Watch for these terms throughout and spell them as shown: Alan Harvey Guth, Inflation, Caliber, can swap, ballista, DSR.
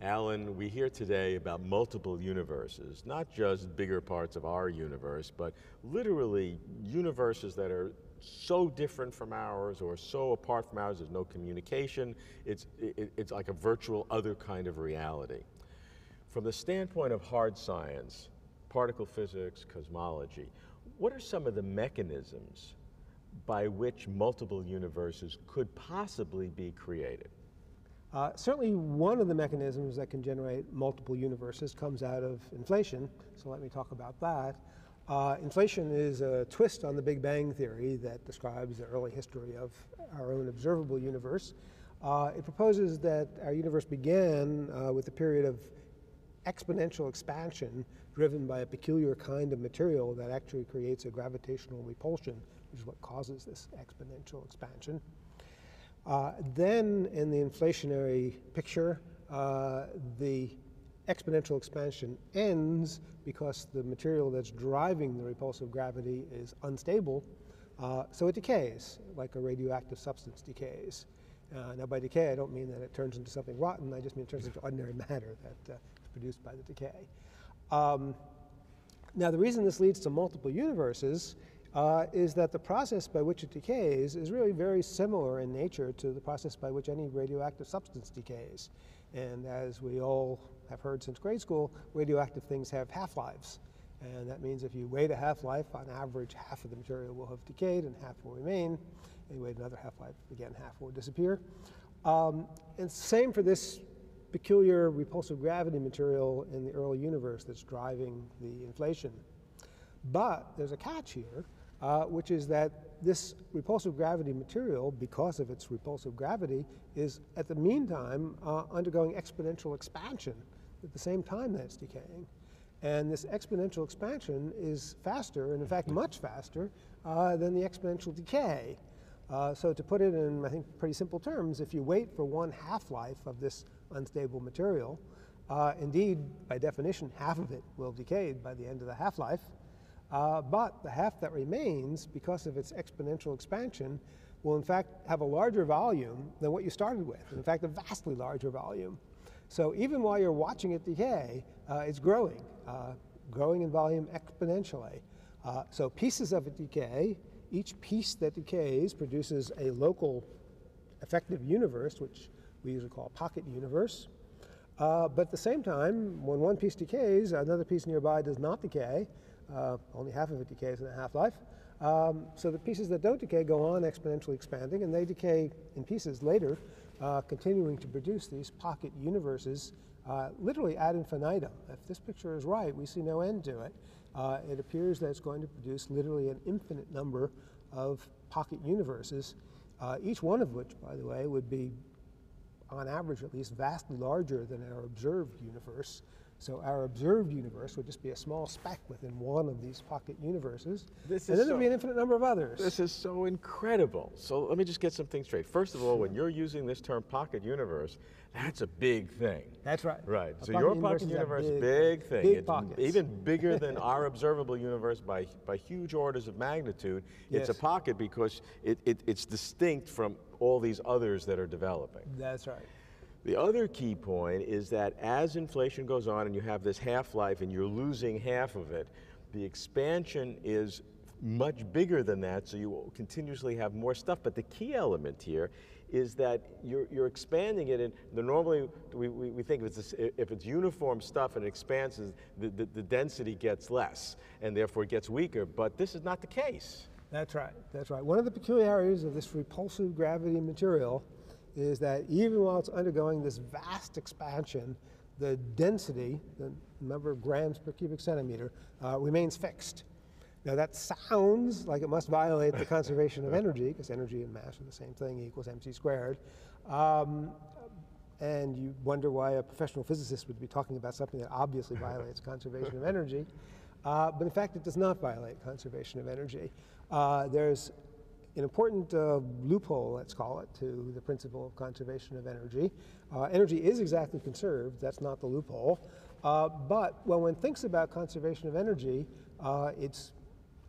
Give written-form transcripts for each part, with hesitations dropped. Alan, we hear today about multiple universes, not just bigger parts of our universe, but literally universes that are so different from ours or so apart from ours, there's no communication. It's like a virtual other kind of reality. From the standpoint of hard science, particle physics, cosmology, what are some of the mechanisms by which multiple universes could possibly be created? Certainly one of the mechanisms that can generate multiple universes comes out of inflation, so let me talk about that. Inflation is a twist on the Big Bang Theory that describes the early history of our own observable universe. It proposes that our universe began with a period of exponential expansion driven by a peculiar kind of material that actually creates a gravitational repulsion, which is what causes this exponential expansion. Then in the inflationary picture, the exponential expansion ends because the material that's driving the repulsive gravity is unstable, so it decays like a radioactive substance decays. Now by decay I don't mean that it turns into something rotten, I just mean it turns into ordinary matter that is produced by the decay. Now the reason this leads to multiple universes is that the process by which it decays is really very similar in nature to the process by which any radioactive substance decays. And as we all have heard since grade school, radioactive things have half-lives. And that means if you wait a half-life, on average half of the material will have decayed and half will remain. And you wait another half-life, again half will disappear. And same for this peculiar repulsive gravity material in the early universe that's driving the inflation. But there's a catch here, which is that this repulsive gravity material, because of its repulsive gravity, is at the meantime undergoing exponential expansion at the same time that it's decaying. And this exponential expansion is faster, and in fact much faster, than the exponential decay. So to put it in, I think, pretty simple terms, if you wait for one half-life of this unstable material, indeed, by definition, half of it will have decayed by the end of the half-life. But the half that remains, because of its exponential expansion, will in fact have a larger volume than what you started with, in fact a vastly larger volume. So even while you're watching it decay, it's growing, growing in volume exponentially. So pieces of it decay, each piece that decays produces a local effective universe, which we usually call a pocket universe. But at the same time, when one piece decays, another piece nearby does not decay. Only half of it decays in a half-life. So the pieces that don't decay go on exponentially expanding, and they decay in pieces later, continuing to produce these pocket universes literally ad infinitum. If this picture is right, we see no end to it. It appears that it's going to produce literally an infinite number of pocket universes, each one of which, by the way, would be, on average at least, vastly larger than our observed universe. So our observed universe would just be a small speck within one of these pocket universes, and then there'd be an infinite number of others. This is so incredible. So let me just get some things straight. First of all, when you're using this term pocket universe, that's a big thing. That's right. Right. So your pocket universe, big thing. Big pockets. Even bigger than our observable universe by huge orders of magnitude. Yes. It's a pocket because it's distinct from all these others that are developing. That's right. The other key point is that as inflation goes on and you have this half-life and you're losing half of it, the expansion is much bigger than that, so you continuously have more stuff. But the key element here is that you're expanding it, and normally we think if it's uniform stuff and it expands, the density gets less and therefore it gets weaker, but this is not the case. That's right, that's right. One of the peculiarities of this repulsive gravity material is that even while it's undergoing this vast expansion, the density, the number of grams per cubic centimeter, remains fixed. Now that sounds like it must violate the conservation of energy, because energy and mass are the same thing, E equals mc squared. And you wonder why a professional physicist would be talking about something that obviously violates conservation of energy. But in fact, it does not violate conservation of energy. There's an important loophole, let's call it, to the principle of conservation of energy. Energy is exactly conserved, that's not the loophole. But when one thinks about conservation of energy, it's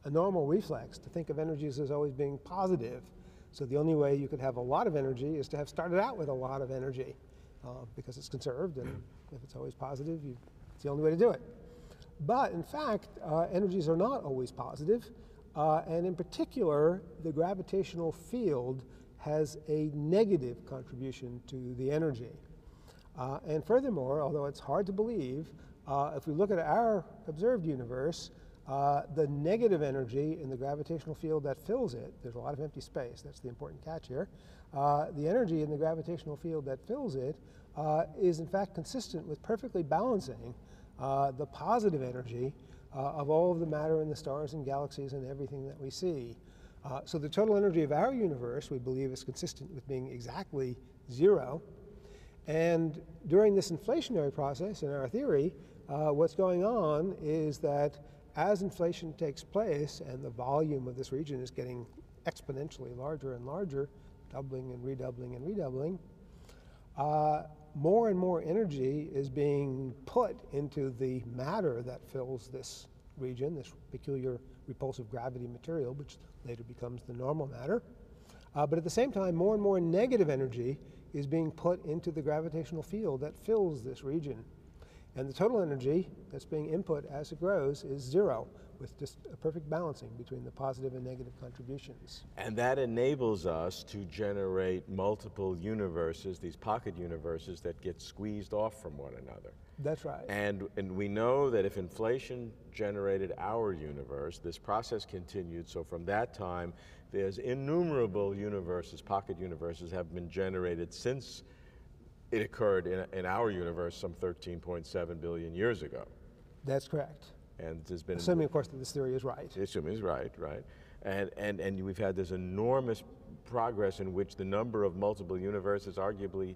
a normal reflex to think of energies as always being positive. So the only way you could have a lot of energy is to have started out with a lot of energy. because it's conserved, and if it's always positive, it's the only way to do it. But in fact, energies are not always positive, and in particular, the gravitational field has a negative contribution to the energy. And furthermore, although it's hard to believe, if we look at our observed universe, the negative energy in the gravitational field that fills it, there's a lot of empty space, that's the important catch here, the energy in the gravitational field that fills it is in fact consistent with perfectly balancing the positive energy of all of the matter in the stars and galaxies and everything that we see. So the total energy of our universe, we believe, is consistent with being exactly zero. And during this inflationary process, in our theory, what's going on is that as inflation takes place and the volume of this region is getting exponentially larger and larger, doubling and redoubling and redoubling, more and more energy is being put into the matter that fills this region, this peculiar repulsive gravity material, which later becomes the normal matter. But at the same time, more and more negative energy is being put into the gravitational field that fills this region. And the total energy that's being input as it grows is zero, with just a perfect balancing between the positive and negative contributions. And that enables us to generate multiple universes, these pocket universes that get squeezed off from one another. That's right. And we know that if inflation generated our universe, this process continued, so from that time, there's innumerable universes, pocket universes have been generated since it occurred in our universe some 13.7 billion years ago. That's correct. And there's been, assuming of course that this theory is right. Assuming it's right, right. And we've had this enormous progress in which the number of multiple universes arguably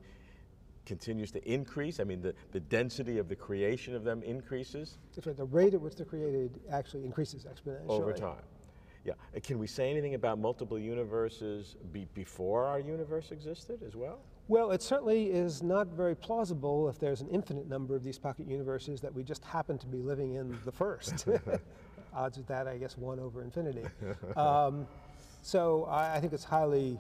continues to increase. I mean, the density of the creation of them increases. That's right. The rate at which they're created actually increases exponentially. Over time. Yeah. Can we say anything about multiple universes before our universe existed as well? Well, it certainly is not very plausible if there's an infinite number of these pocket universes that we just happen to be living in the first. Odds of that, I guess, 1/infinity. So I think it's highly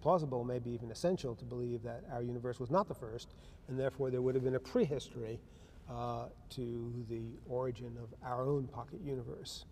plausible, maybe even essential, to believe that our universe was not the first, and therefore there would have been a prehistory to the origin of our own pocket universe.